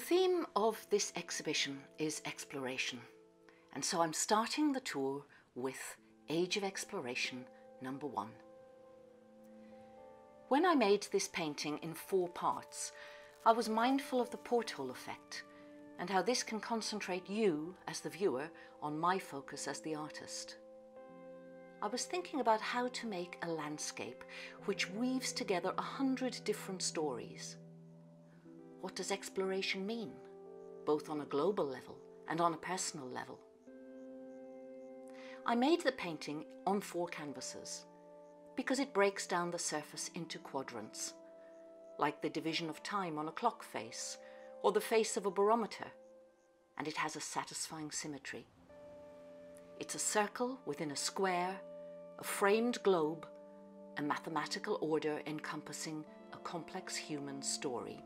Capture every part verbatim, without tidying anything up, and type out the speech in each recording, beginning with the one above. The theme of this exhibition is exploration, and so I'm starting the tour with Age of Exploration number one. When I made this painting in four parts, I was mindful of the porthole effect and how this can concentrate you as the viewer on my focus as the artist. I was thinking about how to make a landscape which weaves together a hundred different stories. What does exploration mean, both on a global level and on a personal level? I made the painting on four canvases because it breaks down the surface into quadrants, like the division of time on a clock face or the face of a barometer, and it has a satisfying symmetry. It's a circle within a square, a framed globe, a mathematical order encompassing a complex human story.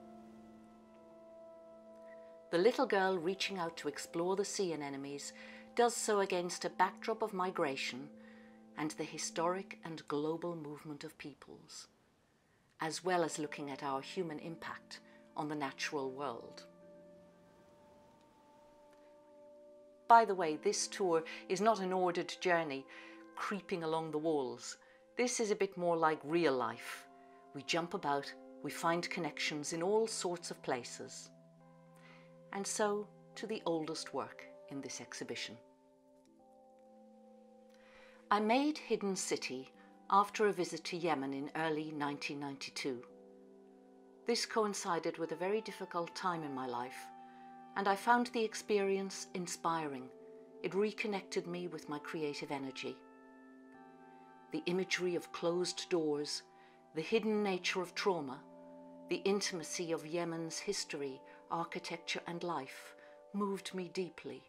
The little girl reaching out to explore the sea anemones does so against a backdrop of migration and the historic and global movement of peoples, as well as looking at our human impact on the natural world. By the way, this tour is not an ordered journey, creeping along the walls. This is a bit more like real life. We jump about, we find connections in all sorts of places. And so to the oldest work in this exhibition. I made Hidden City after a visit to Yemen in early nineteen ninety-two. This coincided with a very difficult time in my life, and I found the experience inspiring. It reconnected me with my creative energy. The imagery of closed doors, the hidden nature of trauma, the intimacy of Yemen's history, architecture and life moved me deeply.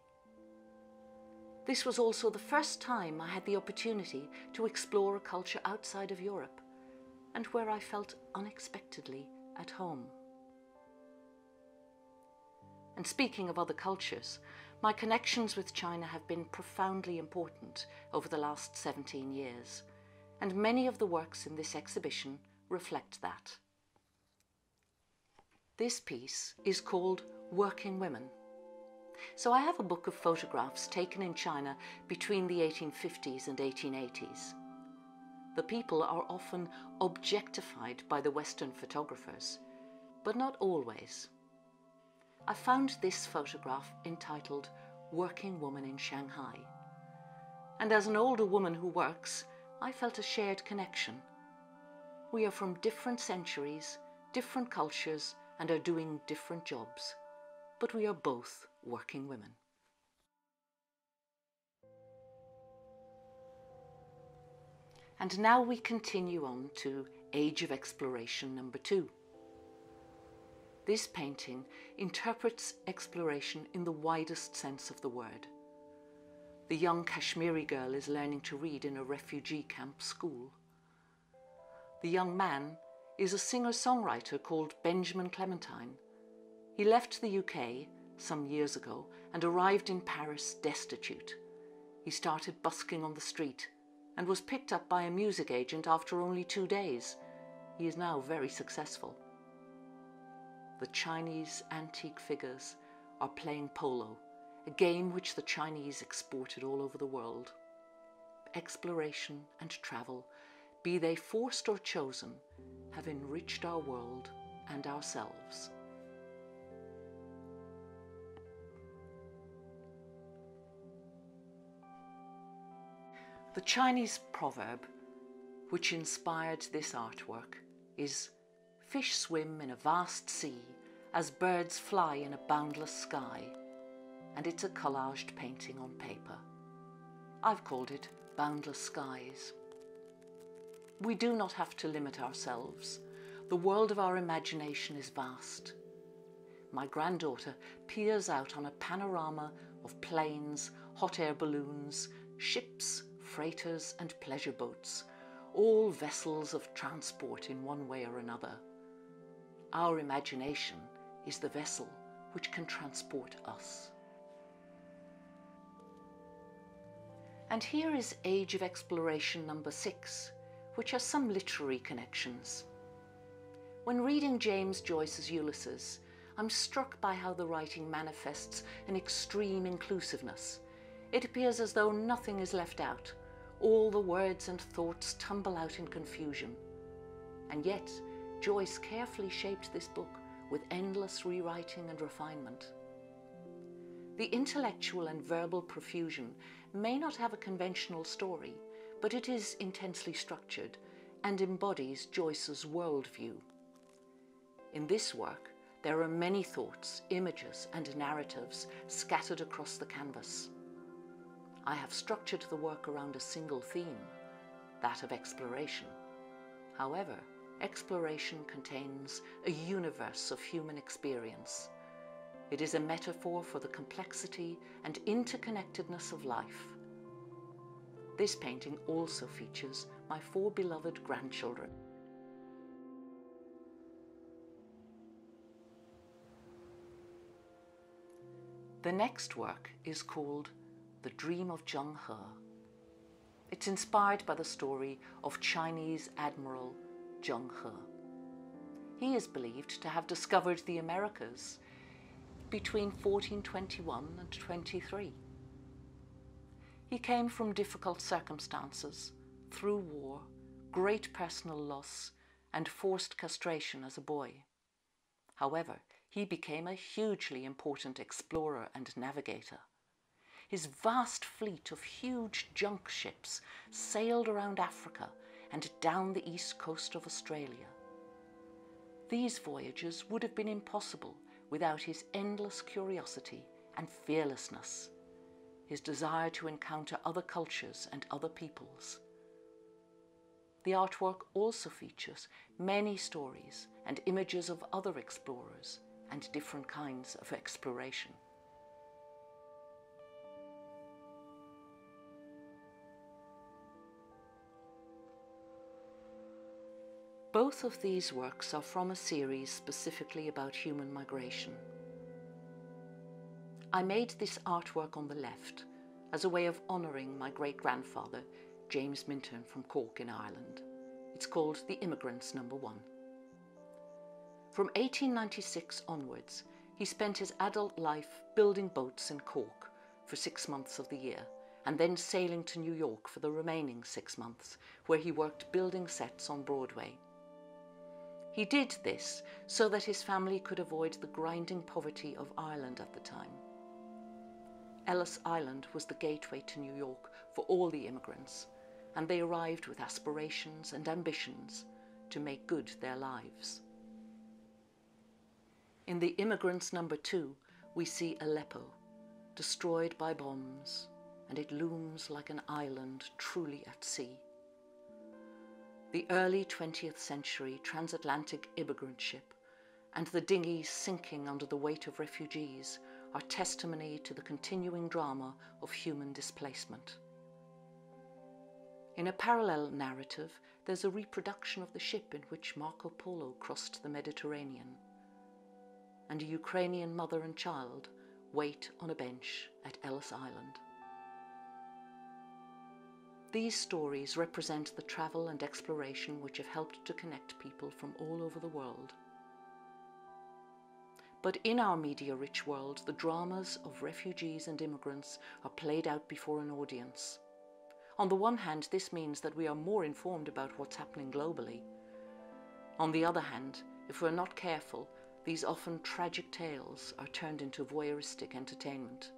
This was also the first time I had the opportunity to explore a culture outside of Europe, and where I felt unexpectedly at home. And speaking of other cultures, my connections with China have been profoundly important over the last seventeen years, and many of the works in this exhibition reflect that. This piece is called Working Women. So I have a book of photographs taken in China between the eighteen fifties and eighteen eighties. The people are often objectified by the Western photographers, but not always. I found this photograph entitled Working Woman in Shanghai. And as an older woman who works, I felt a shared connection. We are from different centuries, different cultures, and are doing different jobs, but we are both working women. And now we continue on to Age of Exploration number two. This painting interprets exploration in the widest sense of the word. The young Kashmiri girl is learning to read in a refugee camp school. The young man is a singer-songwriter called Benjamin Clementine. He left the U K some years ago and arrived in Paris destitute. He started busking on the street and was picked up by a music agent after only two days. He is now very successful. The Chinese antique figures are playing polo, a game which the Chinese exported all over the world. Exploration and travel, be they forced or chosen, have enriched our world and ourselves. The Chinese proverb which inspired this artwork is, "Fish swim in a vast sea, as birds fly in a boundless sky," and it's a collaged painting on paper. I've called it Boundless Skies. We do not have to limit ourselves. The world of our imagination is vast. My granddaughter peers out on a panorama of planes, hot air balloons, ships, freighters and pleasure boats, all vessels of transport in one way or another. Our imagination is the vessel which can transport us. And here is Age of Exploration number six, which has some literary connections. When reading James Joyce's Ulysses, I'm struck by how the writing manifests an extreme inclusiveness. It appears as though nothing is left out. All the words and thoughts tumble out in confusion. And yet, Joyce carefully shaped this book with endless rewriting and refinement. The intellectual and verbal profusion may not have a conventional story, but it is intensely structured and embodies Joyce's worldview. In this work, there are many thoughts, images, and narratives scattered across the canvas. I have structured the work around a single theme, that of exploration. However, exploration contains a universe of human experience. It is a metaphor for the complexity and interconnectedness of life. This painting also features my four beloved grandchildren. The next work is called The Dream of Zheng He. It's inspired by the story of Chinese Admiral Zheng He. He is believed to have discovered the Americas between fourteen twenty-one and twenty-three. He came from difficult circumstances, through war, great personal loss, and forced castration as a boy. However, he became a hugely important explorer and navigator. His vast fleet of huge junk ships sailed around Africa and down the east coast of Australia. These voyages would have been impossible without his endless curiosity and fearlessness, his desire to encounter other cultures and other peoples. The artwork also features many stories and images of other explorers and different kinds of exploration. Both of these works are from a series specifically about human migration. I made this artwork on the left as a way of honouring my great-grandfather, James Minton from Cork in Ireland. It's called The Immigrants Number One. From eighteen ninety-six onwards, he spent his adult life building boats in Cork for six months of the year, and then sailing to New York for the remaining six months, where he worked building sets on Broadway. He did this so that his family could avoid the grinding poverty of Ireland at the time. Ellis Island was the gateway to New York for all the immigrants, and they arrived with aspirations and ambitions to make good their lives. In The Immigrants Number Two, we see Aleppo, destroyed by bombs, and it looms like an island truly at sea. The early twentieth century transatlantic immigrant ship and the dinghy sinking under the weight of refugees are testimony to the continuing drama of human displacement. In a parallel narrative, there's a reproduction of the ship in which Marco Polo crossed the Mediterranean, and a Ukrainian mother and child wait on a bench at Ellis Island. These stories represent the travel and exploration which have helped to connect people from all over the world. But in our media-rich world, the dramas of refugees and immigrants are played out before an audience. On the one hand, this means that we are more informed about what's happening globally. On the other hand, if we're not careful, these often tragic tales are turned into voyeuristic entertainment.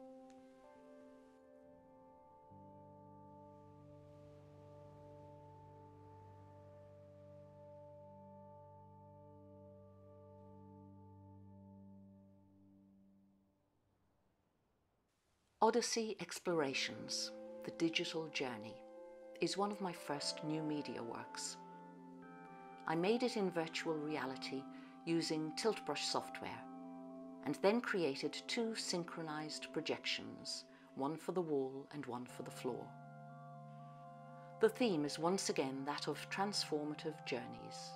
Odyssey Explorations, The Digital Journey, is one of my first new media works. I made it in virtual reality using Tilt Brush software, and then created two synchronized projections, one for the wall and one for the floor. The theme is once again that of transformative journeys.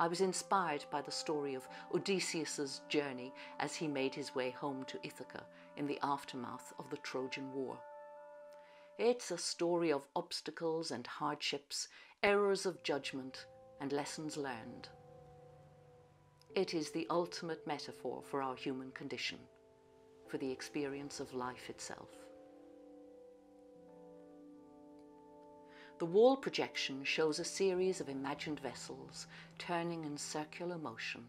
I was inspired by the story of Odysseus's journey as he made his way home to Ithaca in the aftermath of the Trojan War. It's a story of obstacles and hardships, errors of judgment, and lessons learned. It is the ultimate metaphor for our human condition, for the experience of life itself. The wall projection shows a series of imagined vessels turning in circular motion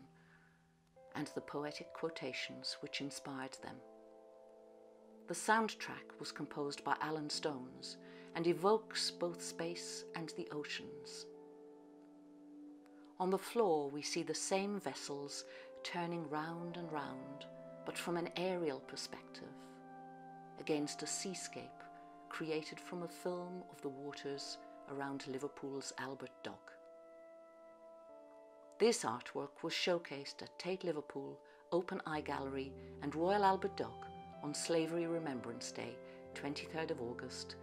and the poetic quotations which inspired them. The soundtrack was composed by Alan Stones and evokes both space and the oceans. On the floor we see the same vessels turning round and round, but from an aerial perspective, against a seascape created from a film of the waters around Liverpool's Albert Dock. This artwork was showcased at Tate Liverpool, Open Eye Gallery and Royal Albert Dock on Slavery Remembrance Day, twenty-third of August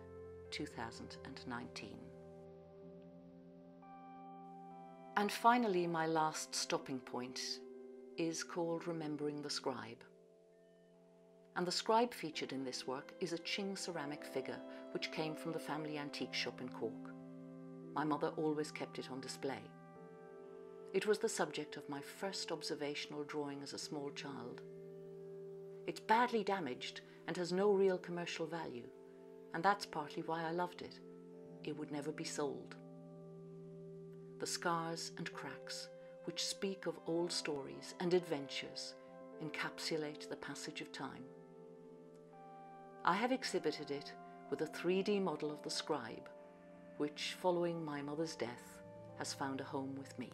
two thousand nineteen. And finally, my last stopping point is called Remembering the Scribe. And the scribe featured in this work is a Qing ceramic figure which came from the family antique shop in Cork. My mother always kept it on display. It was the subject of my first observational drawing as a small child. It's badly damaged and has no real commercial value, and that's partly why I loved it. It would never be sold. The scars and cracks, which speak of old stories and adventures, encapsulate the passage of time. I have exhibited it with a three D model of the scribe, which, following my mother's death, has found a home with me.